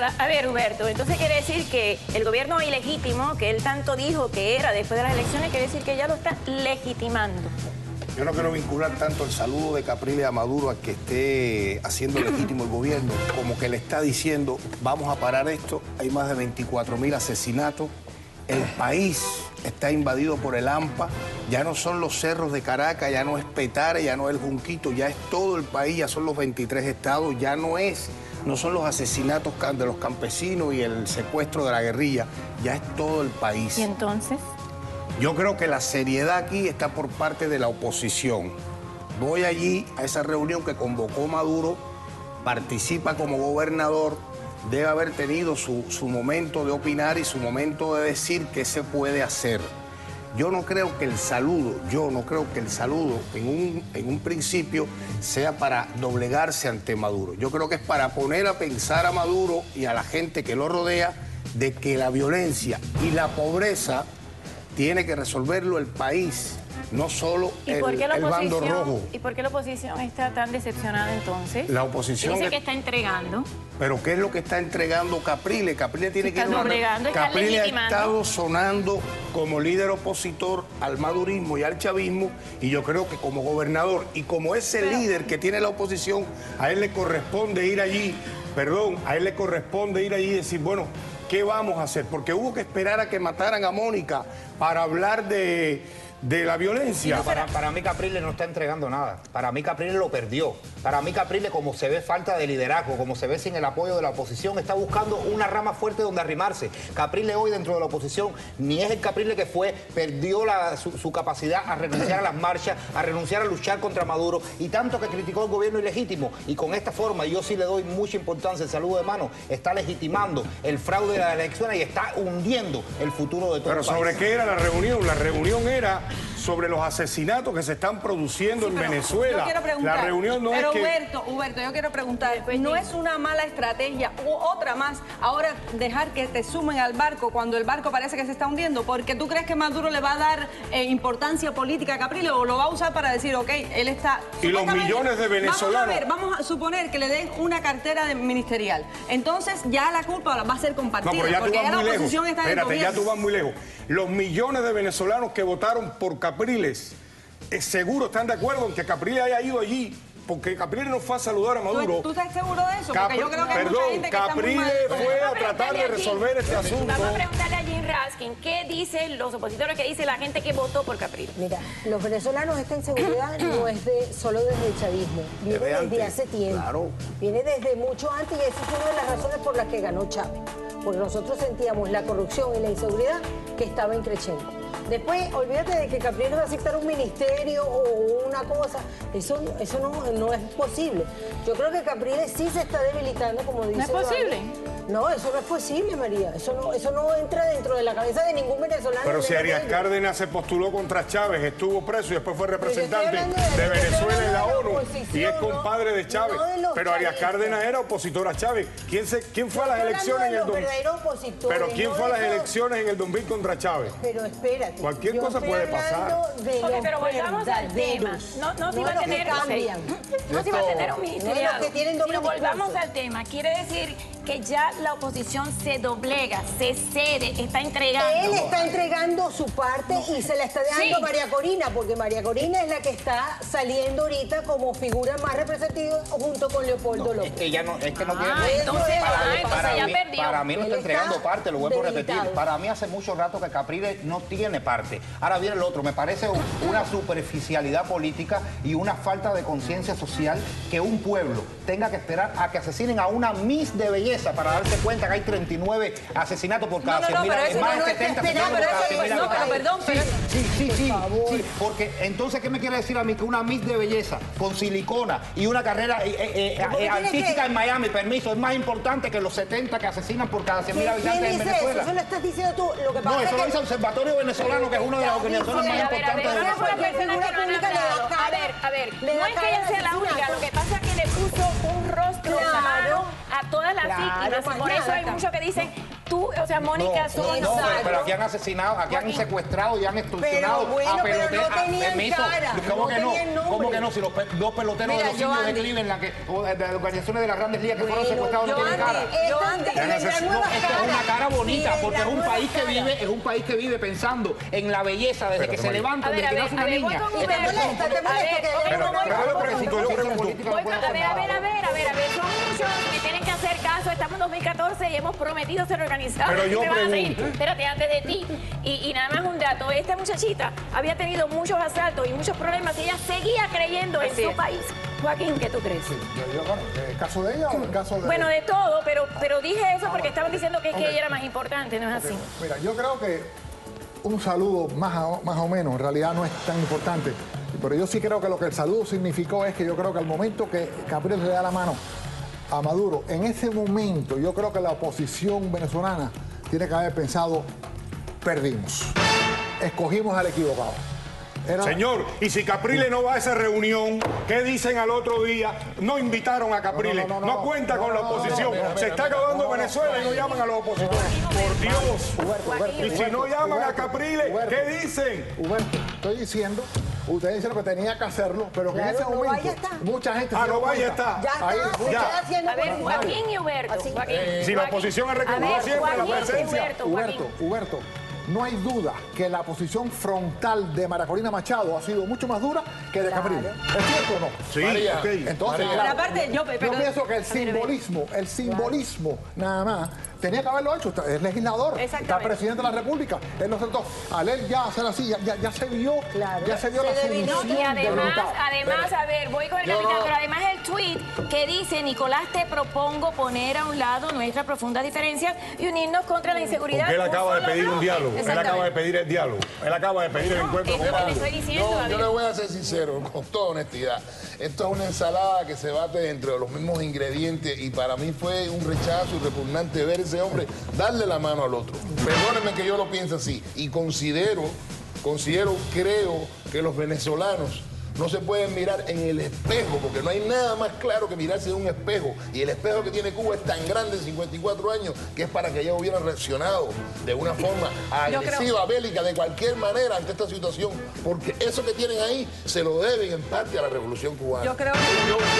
desarrollada. A ver, Huberto, entonces quiere decir que el gobierno ilegítimo, que él tanto dijo que era después de las elecciones, quiere decir que ya lo está legitimando. Yo no quiero vincular tanto el saludo de Capriles a Maduro a que esté haciendo legítimo el gobierno, como que le está diciendo, vamos a parar esto, hay más de 24.000 asesinatos, el país está invadido por el AMPA, ya no son los cerros de Caracas, ya no es Petare, ya no es el Junquito, ya es todo el país, ya son los 23 estados, ya no son los asesinatos de los campesinos y el secuestro de la guerrilla, ya es todo el país. ¿Y entonces? Yo creo que la seriedad aquí está por parte de la oposición. Voy allí a esa reunión que convocó Maduro, participa como gobernador, debe haber tenido su momento de opinar y su momento de decir qué se puede hacer. Yo no creo que el saludo en un principio sea para doblegarse ante Maduro. Yo creo que es para poner a pensar a Maduro y a la gente que lo rodea de que la violencia y la pobreza tiene que resolverlo el país, no solo el bando rojo. ¿Y por qué la oposición está tan decepcionada entonces? La oposición... Dice que está entregando. ¿Pero qué es lo que está entregando Capriles? Capriles tiene que ir doblegando, Capriles ha estado sonando como líder opositor al madurismo y al chavismo, y yo creo que como gobernador y como ese líder que tiene la oposición, a él le corresponde ir allí, y decir, bueno, ¿qué vamos a hacer? Porque hubo que esperar a que mataran a Mónica para hablar de la violencia. No, para mí Capriles no está entregando nada. Para mí Capriles lo perdió. Para mí Capriles, como se ve falta de liderazgo, como se ve sin el apoyo de la oposición, está buscando una rama fuerte donde arrimarse. Capriles hoy dentro de la oposición ni es el Capriles que fue, perdió su capacidad a renunciar a las marchas, a renunciar a luchar contra Maduro, y tanto que criticó el gobierno ilegítimo. Y con esta forma, yo sí le doy mucha importancia al saludo de mano, está legitimando el fraude de la elección y está hundiendo el futuro de todo el país. Pero ¿sobre qué era la reunión? La reunión era sobre los asesinatos que se están produciendo en Venezuela. La reunión no es que... Pero Huberto, yo quiero preguntar, ¿no es una mala estrategia u otra más ahora dejar que te sumen al barco cuando el barco parece que se está hundiendo? Porque tú crees que Maduro le va a dar importancia política a Capriles o lo va a usar para decir, ok, él está... Y los millones de venezolanos... Vamos a suponer que le den una cartera ministerial. Entonces ya la culpa va a ser compartida. No, pero ya tú vas muy lejos. Espérate, ya tú vas muy lejos. Los millones de venezolanos que votaron por Capriles, seguro están de acuerdo en que Capriles haya ido allí, porque Capriles no fue a saludar a Maduro. ¿Tú estás seguro de eso? Porque yo creo que hay mucha gente que Capriles está muy mal. Fue a tratar de resolver este asunto. Vamos a preguntarle a Jane Raskin, ¿qué dicen los opositores, qué dice la gente que votó por Capriles? Mira, los venezolanos esta inseguridad no es solo desde el chavismo, viene desde hace tiempo, claro. Viene desde mucho antes, y esa es una de las razones por las que ganó Chávez, porque nosotros sentíamos la corrupción y la inseguridad que estaba creciendo. Después, olvídate de que Capriles va a aceptar un ministerio o una cosa. Eso no es posible. Yo creo que Capriles sí se está debilitando, como dice... ¿No es posible? No, eso no es posible, María. Eso no entra dentro de la cabeza de ningún venezolano. Pero si Arias Cárdenas se postuló contra Chávez, estuvo preso y después fue representante de Venezuela en la ONU. Y es compadre de Chávez. Pero Arias Cárdenas era opositor a Chávez. ¿Quién fue a las elecciones en el 2000? Pero ¿quién fue a las elecciones en el 2000 contra Chávez? Pero espérate. Cualquier cosa puede pasar. Okay, pero volvamos al tema. No se iba a tener un ministerial. Pero volvamos al tema. Quiere decir que ya la oposición se doblega, se cede, está entregando. Él está entregando su parte y se la está dejando a María Corina, porque María Corina es la que está saliendo ahorita como figura más representativa junto con Leopoldo López. Para mí no está entregando parte, lo vuelvo a repetir. Para mí hace mucho rato que Capriles no tiene parte. Ahora viene el otro, me parece una superficialidad política y una falta de conciencia social que un pueblo tenga que esperar a que asesinen a una Miss de belleza para darse cuenta que hay 39 asesinatos por cada 100.000. Perdón, porque entonces, ¿qué me quiere decir a mí? Que una Miss de belleza con silicona y una carrera artística en Miami, permiso, es más importante que los 70 que asesinan por cada 100.000 habitantes en Venezuela. Eso lo estás diciendo tú. Lo que pasa es que lo dice el Observatorio Venezolano, que es una de las organizaciones más importantes de Venezuela. No es que ella sea la única, lo que pasa es que le puso un rostro a todas las víctimas. Por eso hay muchos que dicen tú, o sea, Mónica, no, son... No, pero aquí han asesinado, aquí han secuestrado y han extorsionado a peloteros. No tenían cara, ¿cómo que no? ¿Cómo que no? Si los dos peloteros de los indios de Cleveland, de las organizaciones de las grandes ligas que fueron secuestrados, no tienen cara. Esta es una cara bonita, porque es un país que vive, es un país que vive pensando en la belleza desde que se levanta, desde que nace una niña. A ver, son muchos que tienen que hacer caso. Estamos en 2014 y hemos prometido ser organizados. Pero yo pregunto. Espérate, antes de ti. Y nada más un dato. Esta muchachita había tenido muchos asaltos y muchos problemas y ella seguía creyendo en su país. Joaquín, ¿qué tú crees? Sí, bueno, ¿el caso de ella o el caso de...? Bueno, de todo, pero dije eso porque estaban diciendo que ella era más importante, ¿no es así? Mira, yo creo que un saludo más o menos en realidad no es tan importante. Pero yo sí creo que lo que el saludo significó es que yo creo que al momento que Capriles le da la mano a Maduro, en ese momento yo creo que la oposición venezolana tiene que haber pensado, perdimos, escogimos al equivocado. Era... Señor, y si Capriles no va a esa reunión, ¿qué dicen al otro día? No invitaron a Capriles, no cuenta con la oposición. Se está acabando Venezuela y no llaman a los opositores. Por Dios. Huberto, y si no llaman a Capriles, ¿qué dicen? Huberto, estoy diciendo... Ustedes dicen que tenía que hacerlo, pero que en ese momento mucha gente... Ah, no, vaya está. A ver, Joaquín y Huberto. Si la oposición ha reclamado siempre la presencia... Huberto, no hay duda que la posición frontal de María Corina Machado ha sido mucho más dura que de Capriles. ¿Es cierto o no? Sí, María, okay. Entonces, yo pienso que el simbolismo nada más, tenía que haberlo hecho. Es legislador, está presidente de la República, él lo trató. Al él ya hacer así, ya se vio, ya se vio la solución. Y además, a ver, voy con el capitán, pero además el tweet que dice: Nicolás, te propongo poner a un lado nuestras profundas diferencias y unirnos contra la inseguridad. Él acaba de pedir un diálogo. Él acaba de pedir el diálogo. Él acaba de pedir el encuentro con Maduro. No, yo le voy a ser sincero, con toda honestidad. Esto es una ensalada que se bate entre los mismos ingredientes y para mí fue un rechazo y repugnante ver ese hombre darle la mano al otro. Perdónenme que yo lo piense así. Y creo que los venezolanos no se pueden mirar en el espejo, porque no hay nada más claro que mirarse en un espejo. Y el espejo que tiene Cuba es tan grande, 54 años, que es para que ellos hubieran reaccionado de una forma agresiva, bélica, de cualquier manera ante esta situación. Porque eso que tienen ahí se lo deben en parte a la Revolución Cubana. Yo creo que, yo creo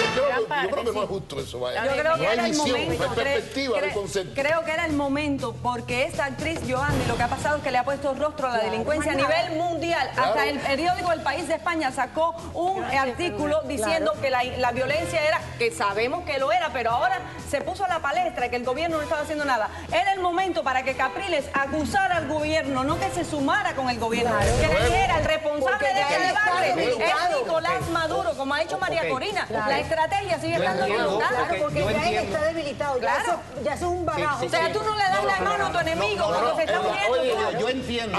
que no es justo eso. Vaya. Yo creo que era el momento. Creo que era el momento, porque esta actriz, Joan, lo que ha pasado es que le ha puesto rostro a la delincuencia a nivel mundial. Claro. Hasta el periódico El País de España sacó un artículo diciendo que la violencia era, que sabemos que lo era, pero ahora se puso a la palestra que el gobierno no estaba haciendo nada. Era el momento para que Capriles acusara al gobierno, no que se sumara con el gobierno, que era el responsable de este debate, es Nicolás Maduro, como ha hecho María Corina. La estrategia sigue estando debilitada porque ya él está debilitado, ya es un bagajo. O sea, tú no le das la mano a tu enemigo cuando se está muriendo. Yo entiendo.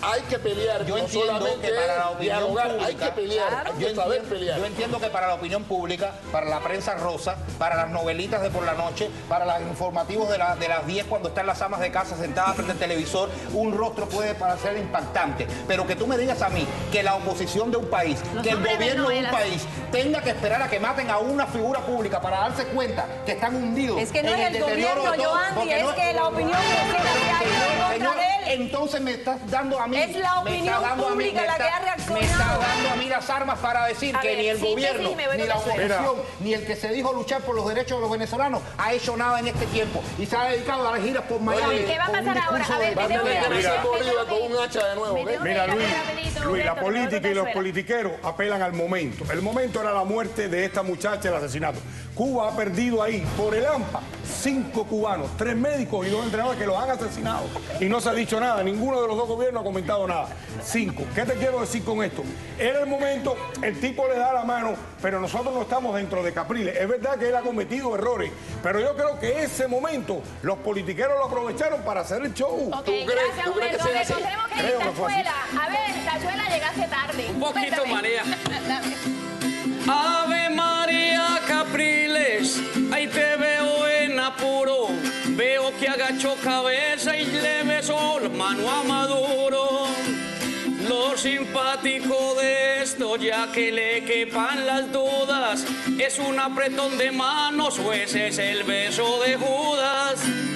Hay que pelear, no solamente dialogar, hay que pelear, hay que saber pelear. Yo entiendo que para la opinión pública, para la prensa rosa, para las novelitas de por la noche, para los informativos de las 10 cuando están las amas de casa sentadas frente al televisor, un rostro puede parecer impactante. Pero que tú me digas a mí que la oposición de un país, que el gobierno de un país tenga que esperar a que maten a una figura pública para darse cuenta que están hundidos. Es que no es el gobierno, Joan, es que la opinión pública que hay. Entonces me estás dando a mí. Es la opinión pública la que ha reaccionado. A mí las armas para decir que ni el gobierno, ni la oposición, ni el que se dijo luchar por los derechos de los venezolanos ha hecho nada en este tiempo y se ha dedicado a las giras por Miami. ¿Qué va a pasar ahora? A ver, mira, Luis, la política y los politiqueros apelan al momento. El momento era la muerte de esta muchacha, el asesinato. Cuba ha perdido ahí, por el AMPA, 5 cubanos, 3 médicos y 2 entrenadores que los han asesinado. Y no se ha dicho nada, ninguno de los dos gobiernos ha comentado nada. 5. ¿Qué te quiero decir con esto? Era el momento, el tipo le da la mano, pero nosotros no estamos dentro de Capriles. Es verdad que él ha cometido errores, pero yo creo que ese momento los politiqueros lo aprovecharon para hacer el show. Ok, gracias, Huberto. Tenemos que ir a Tachuela. A ver, Tachuela, llegaste tarde. Un poquito, María. Ave María Capriles, ahí te veo en apuro. Veo que agachó cabeza y le besó la mano a Maduro. Lo simpático de esto, ya que le quepan las dudas, ¿es un apretón de manos o ese es el beso de Judas?